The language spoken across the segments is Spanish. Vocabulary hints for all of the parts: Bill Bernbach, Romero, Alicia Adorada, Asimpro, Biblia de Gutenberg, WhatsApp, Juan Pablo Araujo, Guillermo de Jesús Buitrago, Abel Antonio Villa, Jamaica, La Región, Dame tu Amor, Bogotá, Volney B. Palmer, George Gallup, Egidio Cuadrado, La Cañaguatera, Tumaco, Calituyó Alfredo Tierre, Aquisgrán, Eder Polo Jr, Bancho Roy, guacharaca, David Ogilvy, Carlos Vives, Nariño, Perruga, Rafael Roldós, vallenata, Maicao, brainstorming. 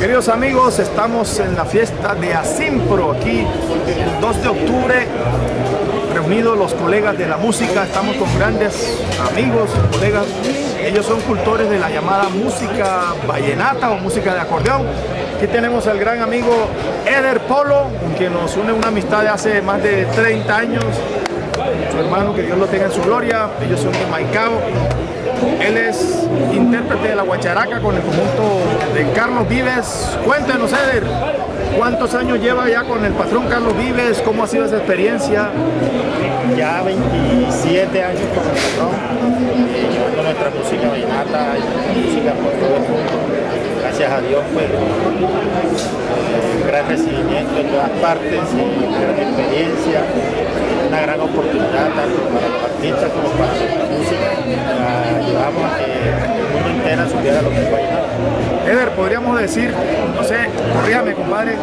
Queridos amigos, estamos en la fiesta de Asimpro, aquí el 2 de octubre, reunidos los colegas de la música. Estamos con grandes amigos, colegas. Ellos son cultores de la llamada música vallenata o música de acordeón. Aquí tenemos al gran amigo Eder Polo, que nos une una amistad de hace más de 30 años. Su hermano, que Dios lo tenga en su gloria. Ellos son de Maicao. Él es intérprete de la guacharaca con el conjunto de Carlos Vives. Cuéntenos, Eder, ¿cuántos años lleva ya con el patrón Carlos Vives? ¿Cómo ha sido esa experiencia? Ya 27 años con el patrón, llevando nuestra música vallenata y nuestra música por todo el mundo. Gracias a Dios, pues, gran recibimiento en todas partes, gran experiencia, una gran oportunidad tanto para los artistas como para la música. Ayudamos a que el mundo entero supiera lo que es vallenato. Eder, podríamos decir, no sé, corríjame, compadre,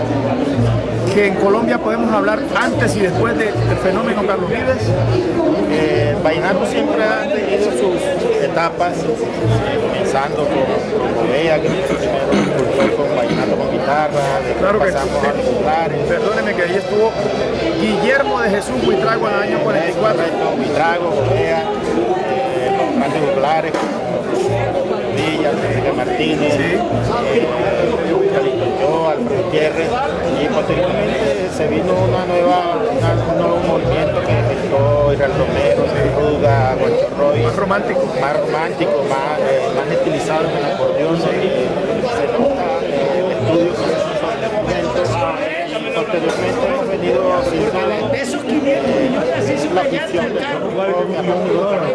que en Colombia podemos hablar antes y después del fenómeno Carlos Vives. Vallenato siempre ha tenido sus etapas, comenzando con Bella, que primero con vallenato con guitarra, claro, pasamos a los populares. Perdóneme, que ahí estuvo Guillermo de Jesús Buitrago en el año 44. Buitrago, Bella, los grandes populares, Villa, Enrique Martínez, Calituyó, Alfredo Tierre, y posteriormente se vino un nuevo movimiento que inventó Eder Romero, Perruga, Bancho Roy, más romántico, más estilizado en el acordeón. Se nota el estudio con esos instrumentos, y posteriormente hemos venido la ficción de Carlos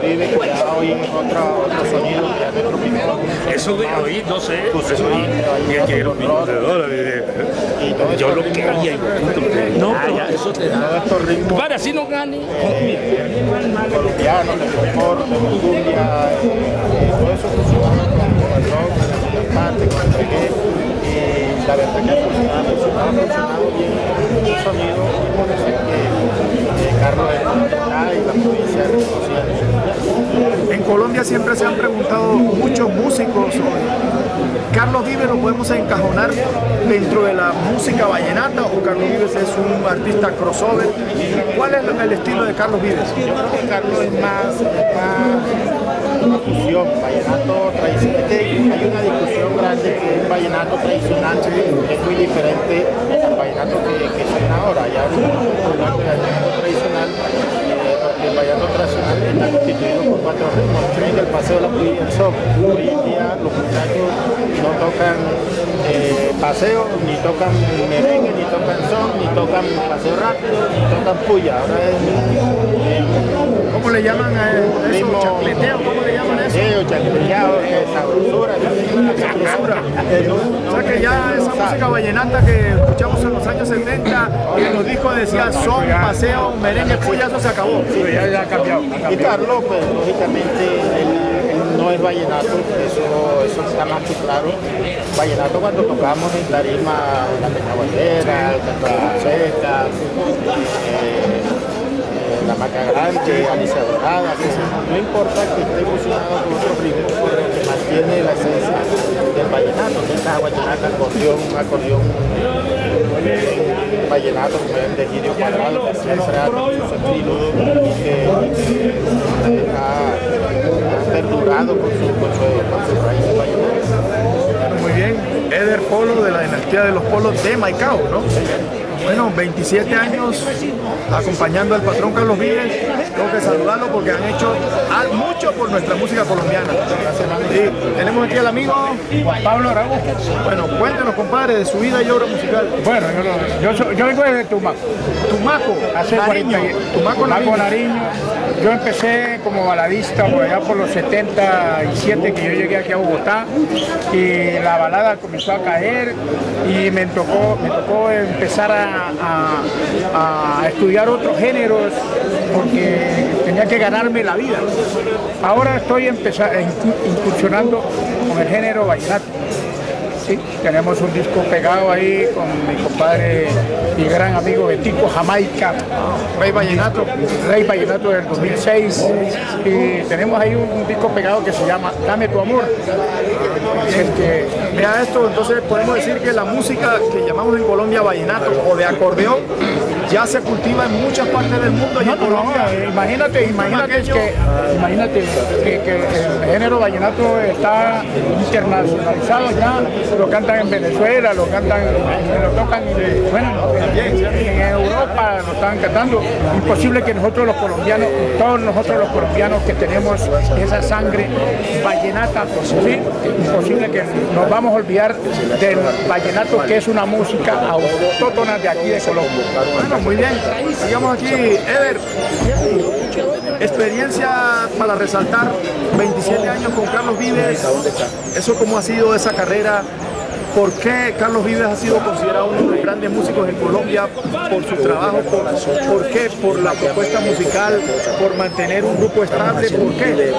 Vives, que ya hoy en otro sonido, ya nuestro primero. Eso de hoy, no sé, pues eso ya quiero $1.000.000. Yo lo que haría, no, pero eso te da estos ritmos. Para si no gane, colombianos, de Romero, de cumbia, todo eso funciona con el rock, con el parte, con el reggae. La verdad que ha funcionado bien el sonido, que Carlos de la y la provincia de Rey. En Colombia siempre se han preguntado muchos músicos, ¿Carlos Vives lo podemos encajonar dentro de la música vallenata o Carlos Vives es un artista crossover? ¿Cuál es el estilo de Carlos Vives? Yo creo que Carlos es más una fusión, vallenato tradicional. Hay una discusión grande que es el vallenato tradicional, que es muy diferente al vallenato que suena ahora. Ya hablando del vallenato tradicional, porque el vallenato tradicional está constituido por cuatro ritmos: el paseo, la puya y el son. Hoy en día los muchachos no tocan paseo, ni tocan merengue, ni tocan son, ni tocan paseo rápido, ni tocan puya. Ahora es ¿cómo le llaman a eso? Ritmo, chacleteo, ¿cómo le llaman a eso? Chacleteado, sabrosura, o sea que ya esa música vallenata que escuchamos en los años 70, que en los discos decía son, paseo, merengue, puya, eso se acabó. Sí, ya ha cambiado. Y Carlos, pues lógicamente, él no es vallenato, eso está más que claro. Vallenato cuando tocamos en tarima, la peñaguatera, el canto de la seca, La Hamaca Grande, Alicia Adorada, no importa que esté fusionado con otro ritmo, que mantiene la esencia del vallenato, que es la guacharaca, acordeón, vallenato, como el de Egidio Cuadrado, que se ha perdurado con su raíz de vallenato. Muy bien, Eder Polo de la dinastía de los Polos de Maicao, ¿no? Bueno, 27 años acompañando al patrón Carlos Vives. Tengo que saludarlo porque han hecho mucho por nuestra música colombiana. Y tenemos aquí al amigo Juan Pablo Araujo. Bueno, cuéntenos, compadre, de su vida y obra musical. Bueno, yo vengo desde Tumaco. Tumaco, hace Nariño. 40 años. Tumaco, Nariño. Yo empecé como baladista por allá por los 77 que yo llegué aquí a Bogotá, y la balada comenzó a caer y me tocó empezar a estudiar otros géneros porque tenía que ganarme la vida. Ahora estoy incursionando con el género vallenato. Sí, tenemos un disco pegado ahí con mi compadre y gran amigo de Tico Jamaica, Rey Vallenato del 2006, y tenemos ahí un disco pegado que se llama Dame tu Amor. Vea esto, entonces podemos decir que la música que llamamos en Colombia vallenato o de acordeón ya se cultiva en muchas partes del mundo. No, imagínate que el género vallenato está internacionalizado ya, lo cantan en Venezuela, lo cantan, lo tocan en Europa, lo están cantando. Imposible que nosotros los colombianos, todos nosotros los colombianos que tenemos esa sangre vallenata, pues, ¿sí? Imposible que nos vamos a olvidar del vallenato, que es una música autóctona de aquí de Colombia. Bueno, muy bien, sigamos aquí, Eder. Experiencia para resaltar, 27 años con Carlos Vives. Eso, ¿cómo ha sido esa carrera? ¿Por qué Carlos Vives ha sido considerado uno de los grandes músicos en Colombia por su trabajo? ¿Por qué? ¿Por la propuesta musical? ¿Por mantener un grupo estable? ¿Por qué?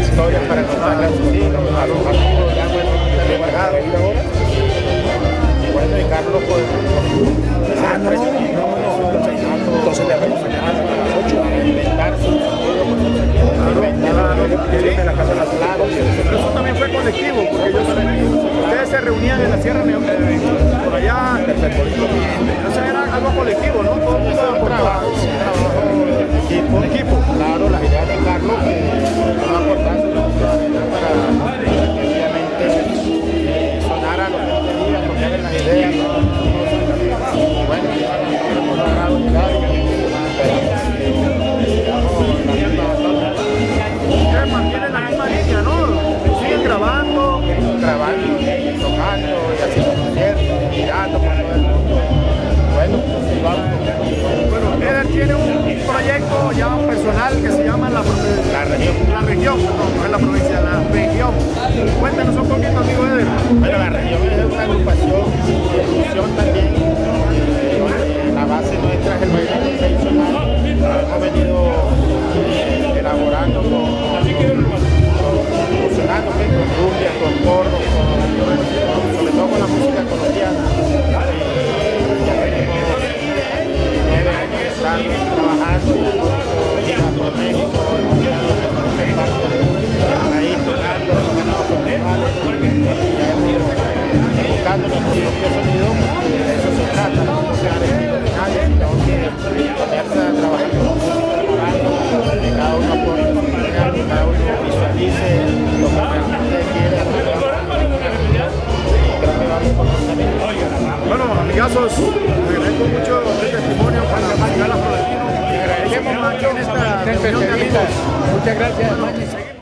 Historias para contarle a sus hijos, a los amigos, ya bueno, de guardado. Y bueno, y Carlos, pues, entonces le acompañaban a las 8 a inventarse, a la casa de las lagos. Eso también fue colectivo, porque ellos ustedes se reunían en la Sierra León, por allá, entonces era algo colectivo, ¿no? Todo el mundo aportaba. Un equipo. Claro, la idea de Carlos no aportarse para efectivamente sonar a los que tenían, porque las ideas no. Bueno, hemos logrado llegar, ustedes mantienen la misma línea, ¿no? Siguen grabando, tocando y haciendo conciertos, mirando por todo el mundo. Bueno, vamos. Eder tiene un proyecto ya personal que se llama La Región, no es la provincia, La Región. Cuéntanos un poquito, amigo Eder. Bueno, La Región es una agrupación de fusión también. La base nuestra es el vallenato tradicional. Hemos venido elaborando con rumbias, con cordos, sobre todo con la música colombiana. Trabajando por México, ahí tocando, buscando los propios sonidos, de eso se trata, no buscar que ponerse a trabajar con música, que cada uno pone música, que cada uno visualice lo que realmente quiere. Bueno, amigazos, agradezco mucho el testimonio para Maicao. Agradecemos mucho esta reunión de amigos. Muchas gracias.